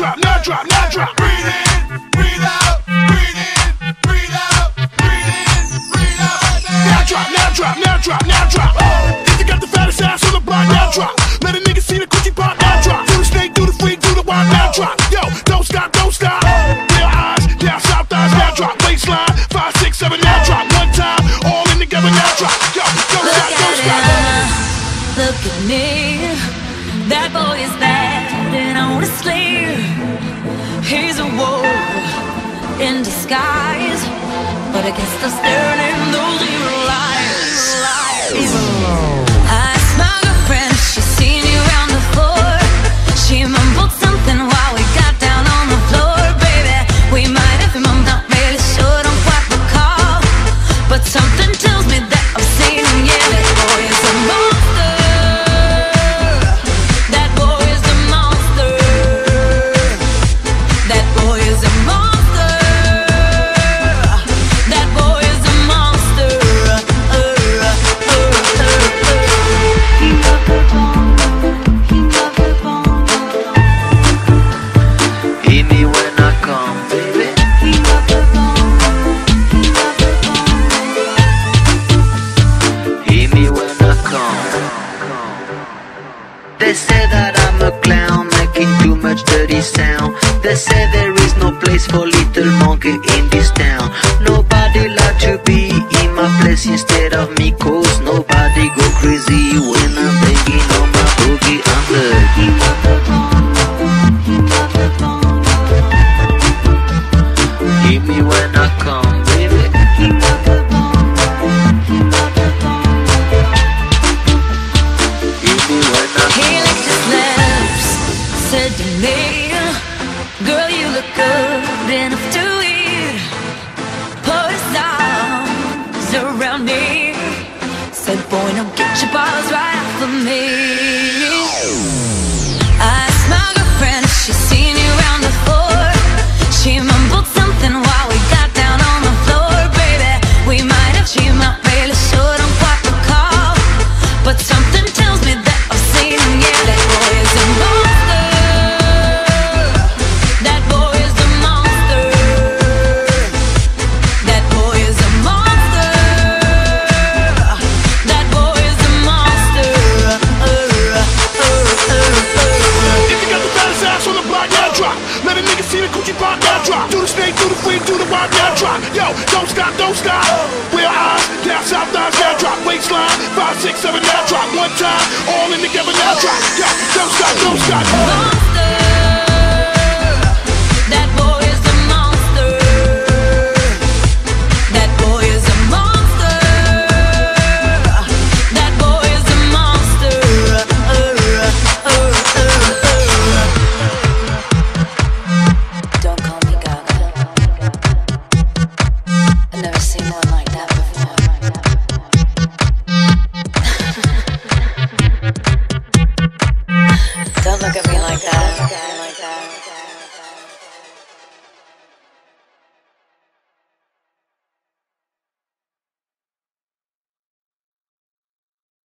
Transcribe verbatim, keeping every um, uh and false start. drop, not drop, not drop. Breathe in, breathe out, breathe in, breathe out, breathe in, breathe out. Now drop, now drop, now drop, now drop. Oh. If you got the fattest ass on the block, now oh. Drop. Let a nigga see the coochie pop, now oh. Drop. Do the snake, do the freak, do the wild, oh. Now drop. Yo, don't stop, don't stop. Oh. Real eyes, yeah, south thighs, now drop. Baseline, five, six, seven, now drop. One time, all in together, now drop. Yo, don't look stop, don't stop. Look at me, that boy is bad. And honestly, he's a wolf in disguise, but I guess they're staring in those evil eyes. I asked my girlfriend, she's seen you around before. She mumbled something while we got down on the floor. Baby, we might have him, I'm not really sure, don't quite recall, but something tells me that I've seen him. Yeah, that boy is a monster. They say that I'm a clown, making too much dirty sound. They say there is no place for little monkey in this town. Nobody like to be in my place instead of me, cause nobody go crazy when I'm banging on my boogie. I'm lucky. Hit me when I come, baby. Hit me when I come. Said to me, girl, you look good enough to eat. Put his arms around me. Said, boy, now get your balls right off of me. I asked my girlfriend, she's seen you around before. She mumbled something while we got down on the floor. Baby, we might have, she might really should, I'm quite recall, but something tells me that I've seen him. Yeah, that boy is a monster. Do the snake, do the freak, do the wild, now drop. Yo, don't stop, don't stop. Real eyes, down south thighs, now drop. Waistline, five, six, seven, now drop. One time, all in together, now drop. Yo, don't stop, don't stop. Monster. Don't look at me like that.